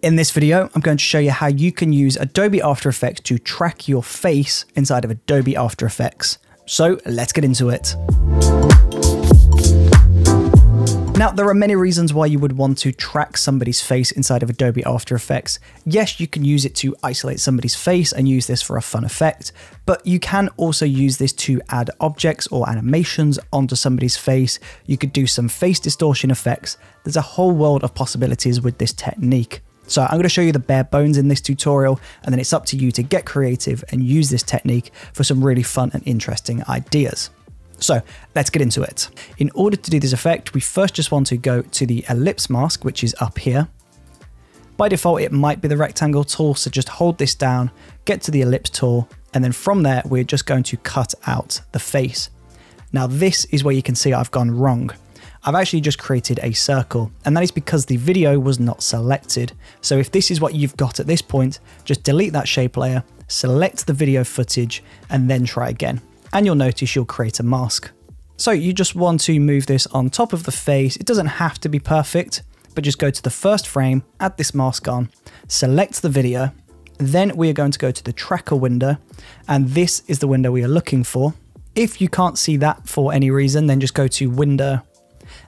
In this video, I'm going to show you how you can use Adobe After Effects to track your face inside of Adobe After Effects. So let's get into it. Now, there are many reasons why you would want to track somebody's face inside of Adobe After Effects. Yes, you can use it to isolate somebody's face and use this for a fun effect, but you can also use this to add objects or animations onto somebody's face. You could do some face distortion effects. There's a whole world of possibilities with this technique. So I'm going to show you the bare bones in this tutorial, and then it's up to you to get creative and use this technique for some really fun and interesting ideas. So let's get into it. In order to do this effect, we first just want to go to the ellipse mask, which is up here. By default, it might be the rectangle tool. So just hold this down, get to the ellipse tool. And then from there, we're just going to cut out the face. Now this is where you can see I've gone wrong. I've actually just created a circle, and that is because the video was not selected. So if this is what you've got at this point, just delete that shape layer, select the video footage, and then try again. And you'll notice you'll create a mask. So you just want to move this on top of the face. It doesn't have to be perfect, but just go to the first frame, add this mask on, select the video. Then we are going to go to the tracker window, and this is the window we are looking for. If you can't see that for any reason, then just go to window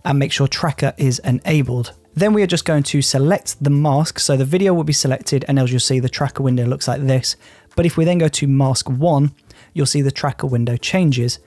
and make sure tracker is enabled. Then we are just going to select the mask. So the video will be selected, and as you'll see, the tracker window looks like this. But if we then go to mask one, you'll see the tracker window changes,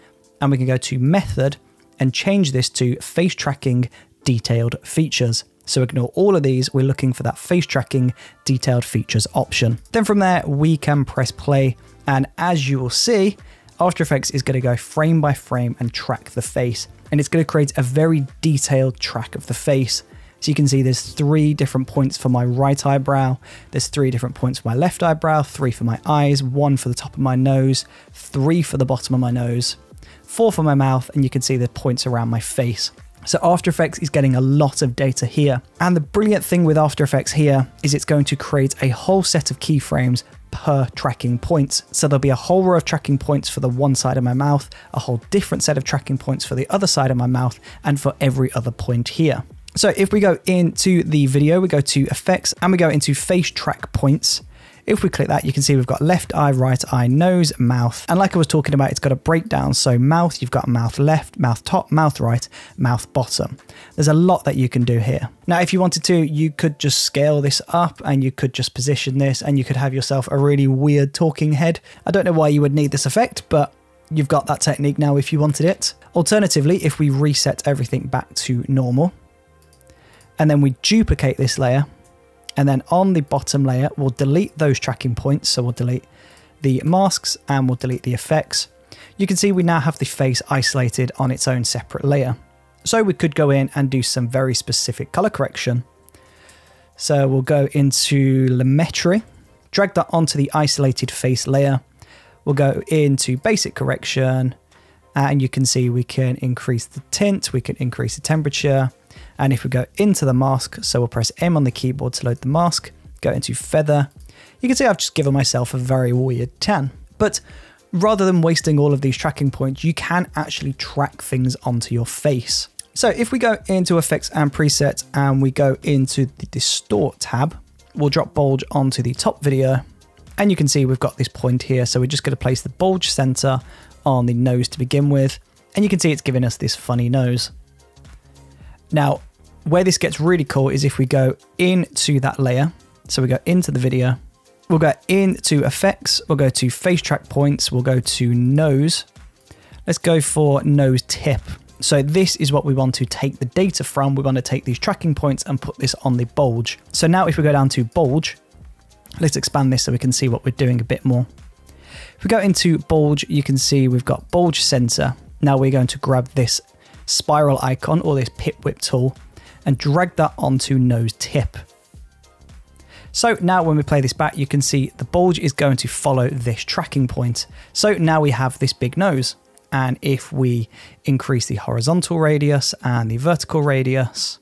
and we can go to method and change this to face tracking detailed features. So ignore all of these. We're looking for that face tracking detailed features option. Then from there, we can press play. And as you will see, After Effects is going to go frame by frame and track the face, and it's going to create a very detailed track of the face. So you can see there's 3 different points for my right eyebrow. There's 3 different points for my left eyebrow, 3 for my eyes, 1 for the top of my nose, 3 for the bottom of my nose, 4 for my mouth, and you can see the points around my face. So After Effects is getting a lot of data here. And the brilliant thing with After Effects here is it's going to create a whole set of keyframes per tracking points. So there'll be a whole row of tracking points for the one side of my mouth, a whole different set of tracking points for the other side of my mouth, and for every other point here. So if we go into the video, we go to effects and we go into face track points. If we click that, you can see we've got left eye, right eye, nose, mouth. And like I was talking about, it's got a breakdown. So mouth, you've got mouth left, mouth top, mouth right, mouth bottom. There's a lot that you can do here. Now, if you wanted to, you could just scale this up, and you could just position this, and you could have yourself a really weird talking head. I don't know why you would need this effect, but you've got that technique now if you wanted it. Alternatively, if we reset everything back to normal, and then we duplicate this layer, and then on the bottom layer, we'll delete those tracking points. So we'll delete the masks and we'll delete the effects. You can see we now have the face isolated on its own separate layer. So we could go in and do some very specific color correction. So we'll go into Lumetri, drag that onto the isolated face layer. We'll go into basic correction, and you can see we can increase the tint, we can increase the temperature. And if we go into the mask, so we'll press M on the keyboard to load the mask, go into feather, you can see I've just given myself a very weird tan. But rather than wasting all of these tracking points, you can actually track things onto your face. So if we go into effects and presets and we go into the distort tab, we'll drop bulge onto the top video, and you can see we've got this point here. So we're just going to place the bulge center on the nose to begin with, and you can see it's giving us this funny nose. Now, where this gets really cool is if we go into that layer. So we go into the video, we'll go into effects, we'll go to face track points, we'll go to nose. Let's go for nose tip. So this is what we want to take the data from. We want to take these tracking points and put this on the bulge. So now if we go down to bulge, let's expand this so we can see what we're doing a bit more. If we go into bulge, you can see we've got bulge center. Now we're going to grab this spiral icon or this pip whip tool and drag that onto nose tip. So now when we play this back, you can see the bulge is going to follow this tracking point. So now we have this big nose. And if we increase the horizontal radius and the vertical radius,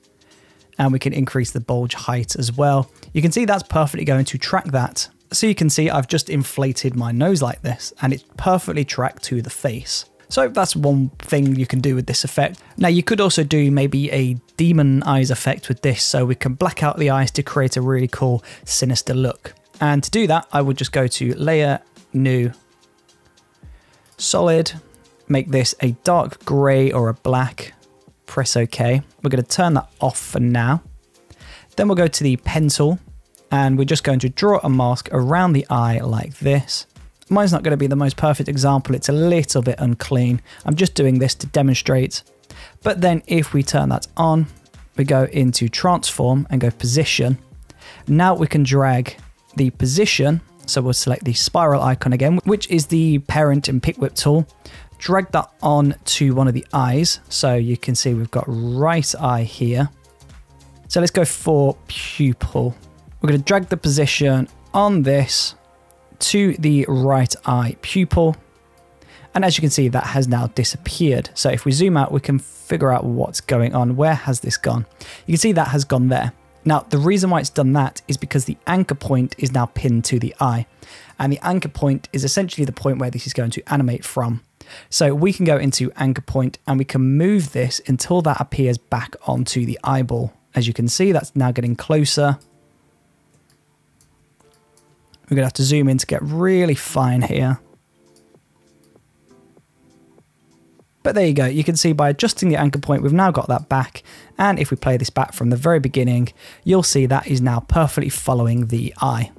and we can increase the bulge height as well, you can see that's perfectly going to track that. So you can see I've just inflated my nose like this, and it's perfectly tracked to the face. So that's one thing you can do with this effect. Now you could also do maybe a demon eyes effect with this, so we can black out the eyes to create a really cool sinister look. And to do that, I would just go to Layer, New, Solid, make this a dark gray or a black, press OK. We're going to turn that off for now. Then we'll go to the pen tool and we're just going to draw a mask around the eye like this. Mine's not going to be the most perfect example. It's a little bit unclean. I'm just doing this to demonstrate. But then if we turn that on, we go into transform and go position. Now we can drag the position. So we'll select the spiral icon again, which is the parent in PicWhip tool. Drag that on to one of the eyes. So you can see we've got right eye here. So let's go for pupil. We're going to drag the position on this to the right eye pupil. And as you can see, that has now disappeared. So if we zoom out, we can figure out what's going on. Where has this gone? You can see that has gone there. Now, the reason why it's done that is because the anchor point is now pinned to the eye. And the anchor point is essentially the point where this is going to animate from. So we can go into anchor point and we can move this until that appears back onto the eyeball. As you can see, that's now getting closer. We're going to have to zoom in to get really fine here. But there you go. You can see by adjusting the anchor point, we've now got that back. And if we play this back from the very beginning, you'll see that is now perfectly following the eye.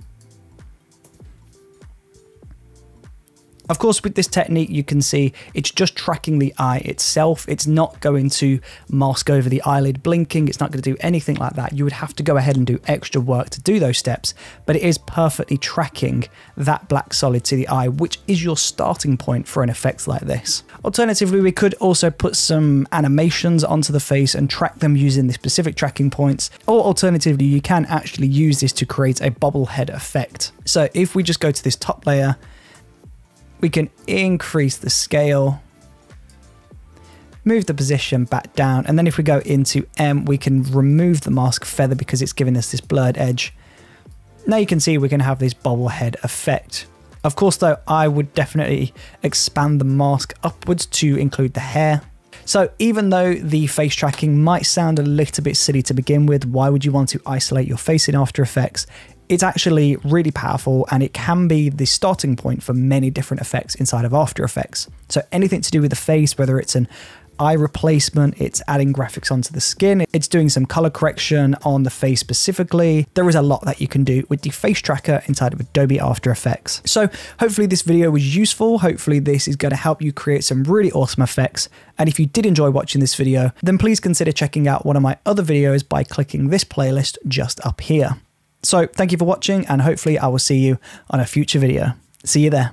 Of course, with this technique, you can see it's just tracking the eye itself. It's not going to mask over the eyelid blinking. It's not going to do anything like that. You would have to go ahead and do extra work to do those steps, but it is perfectly tracking that black solid to the eye, which is your starting point for an effect like this. Alternatively, we could also put some animations onto the face and track them using the specific tracking points, or alternatively, you can actually use this to create a bobblehead effect. So if we just go to this top layer, we can increase the scale, move the position back down, and then if we go into M, we can remove the mask feather because it's giving us this blurred edge. Now you can see we can have this bobblehead effect. Of course though, I would definitely expand the mask upwards to include the hair. So even though the face tracking might sound a little bit silly to begin with, why would you want to isolate your face in After Effects? It's actually really powerful and it can be the starting point for many different effects inside of After Effects. So anything to do with the face, whether it's an eye replacement, it's adding graphics onto the skin, it's doing some color correction on the face specifically. There is a lot that you can do with the face tracker inside of Adobe After Effects. So hopefully this video was useful. Hopefully this is going to help you create some really awesome effects. And if you did enjoy watching this video, then please consider checking out one of my other videos by clicking this playlist just up here. So thank you for watching and hopefully I will see you on a future video. See you there.